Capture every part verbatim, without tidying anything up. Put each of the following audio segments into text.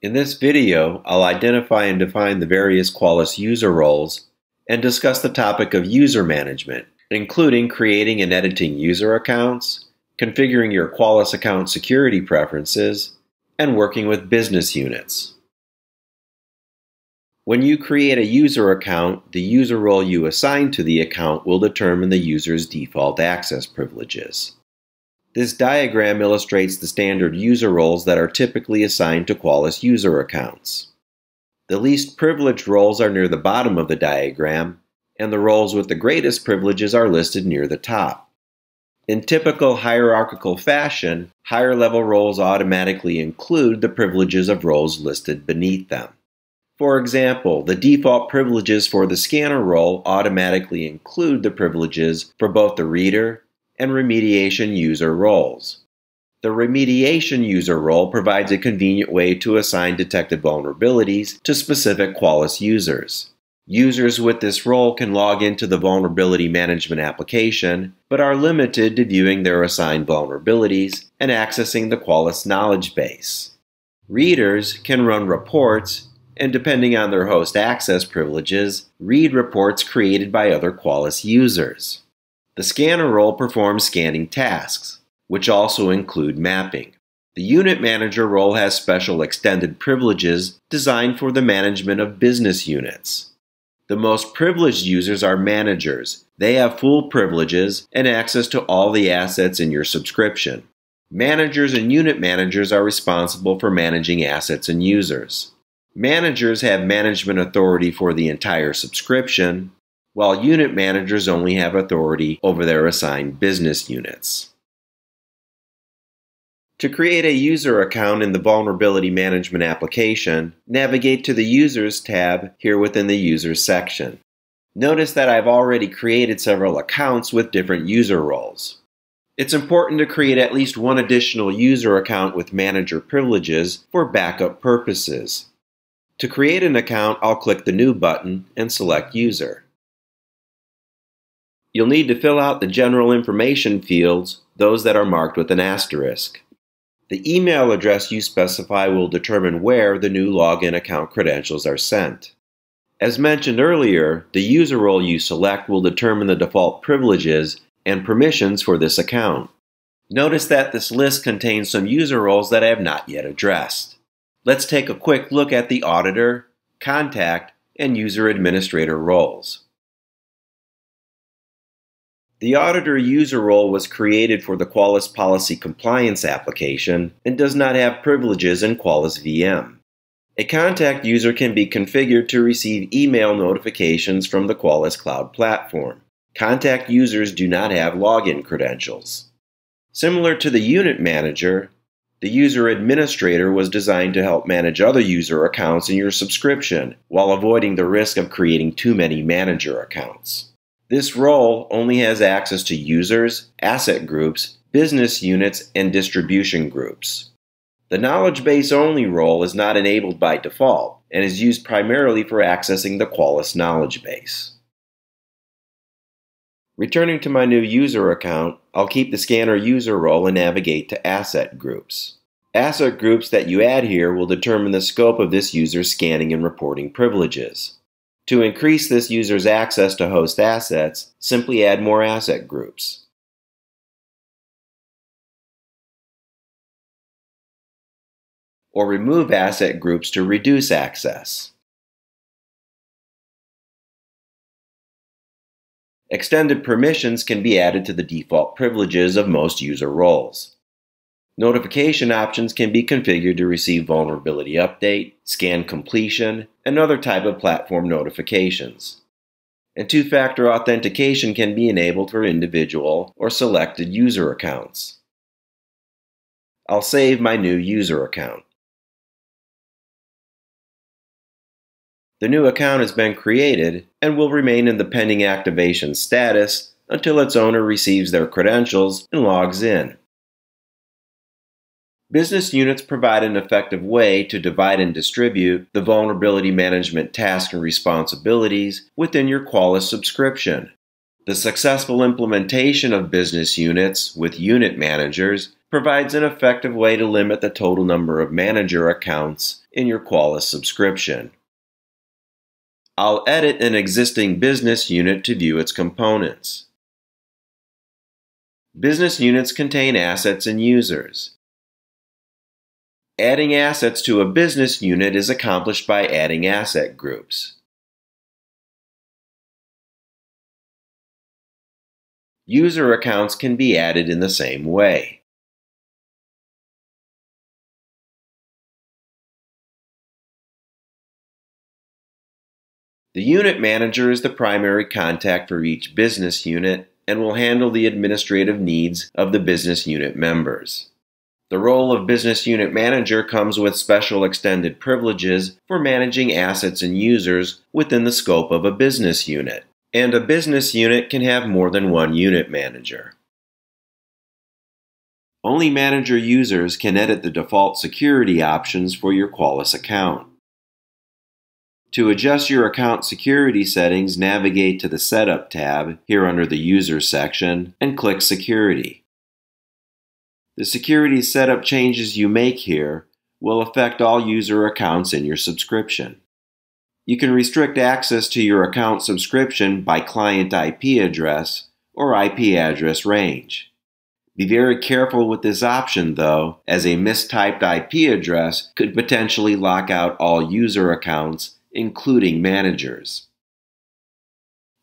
In this video, I'll identify and define the various Qualys user roles and discuss the topic of user management, including creating and editing user accounts, configuring your Qualys account security preferences, and working with business units. When you create a user account, the user role you assign to the account will determine the user's default access privileges. This diagram illustrates the standard user roles that are typically assigned to Qualys user accounts. The least privileged roles are near the bottom of the diagram, and the roles with the greatest privileges are listed near the top. In typical hierarchical fashion, higher-level roles automatically include the privileges of roles listed beneath them. For example, the default privileges for the scanner role automatically include the privileges for both the reader and remediation user roles. The remediation user role provides a convenient way to assign detected vulnerabilities to specific Qualys users. Users with this role can log into the vulnerability management application, but are limited to viewing their assigned vulnerabilities and accessing the Qualys knowledge base. Readers can run reports, and depending on their host access privileges, read reports created by other Qualys users. The scanner role performs scanning tasks, which also include mapping. The unit manager role has special extended privileges designed for the management of business units. The most privileged users are managers. They have full privileges and access to all the assets in your subscription. Managers and unit managers are responsible for managing assets and users. Managers have management authority for the entire subscription, while unit managers only have authority over their assigned business units. To create a user account in the Vulnerability Management application, navigate to the Users tab here within the Users section. Notice that I've already created several accounts with different user roles. It's important to create at least one additional user account with manager privileges for backup purposes. To create an account, I'll click the New button and select User. You'll need to fill out the general information fields, those that are marked with an asterisk. The email address you specify will determine where the new login account credentials are sent. As mentioned earlier, the user role you select will determine the default privileges and permissions for this account. Notice that this list contains some user roles that I have not yet addressed. Let's take a quick look at the Auditor, Contact, and User Administrator roles. The Auditor user role was created for the Qualys Policy Compliance application and does not have privileges in Qualys V M. A Contact user can be configured to receive email notifications from the Qualys Cloud Platform. Contact users do not have login credentials. Similar to the Unit Manager, the User Administrator was designed to help manage other user accounts in your subscription while avoiding the risk of creating too many manager accounts. This role only has access to users, asset groups, business units, and distribution groups. The Knowledge Base Only role is not enabled by default and is used primarily for accessing the Qualys knowledge base. Returning to my new user account, I'll keep the Scanner user role and navigate to Asset Groups. Asset groups that you add here will determine the scope of this user's scanning and reporting privileges. To increase this user's access to host assets, simply add more asset groups. Or remove asset groups to reduce access. Extended permissions can be added to the default privileges of most user roles. Notification options can be configured to receive vulnerability update, scan completion, and other type of platform notifications. And two-factor authentication can be enabled for individual or selected user accounts. I'll save my new user account. The new account has been created and will remain in the pending activation status until its owner receives their credentials and logs in. Business units provide an effective way to divide and distribute the vulnerability management tasks and responsibilities within your Qualys subscription. The successful implementation of business units with unit managers provides an effective way to limit the total number of manager accounts in your Qualys subscription. I'll edit an existing business unit to view its components. Business units contain assets and users. Adding assets to a business unit is accomplished by adding asset groups. User accounts can be added in the same way. The unit manager is the primary contact for each business unit and will handle the administrative needs of the business unit members. The role of business unit manager comes with special extended privileges for managing assets and users within the scope of a business unit. And a business unit can have more than one unit manager. Only manager users can edit the default security options for your Qualys account. To adjust your account security settings, navigate to the Setup tab here under the User section and click Security. The security setup changes you make here will affect all user accounts in your subscription. You can restrict access to your account subscription by client I P address or I P address range. Be very careful with this option, though, as a mistyped I P address could potentially lock out all user accounts, including managers.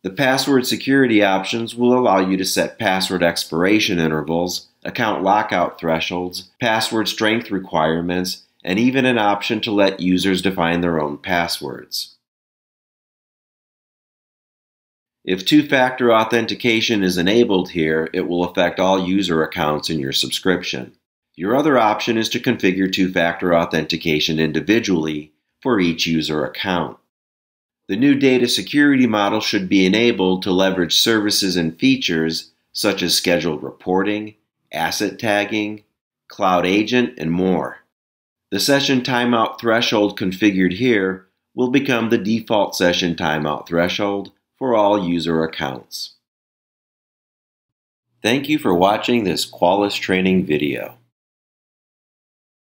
The password security options will allow you to set password expiration intervals, account lockout thresholds, password strength requirements, and even an option to let users define their own passwords. If two-factor authentication is enabled here, it will affect all user accounts in your subscription. Your other option is to configure two-factor authentication individually for each user account. The new data security model should be enabled to leverage services and features such as scheduled reporting, asset tagging, cloud agent, and more. The session timeout threshold configured here will become the default session timeout threshold for all user accounts. Thank you for watching this Qualys training video.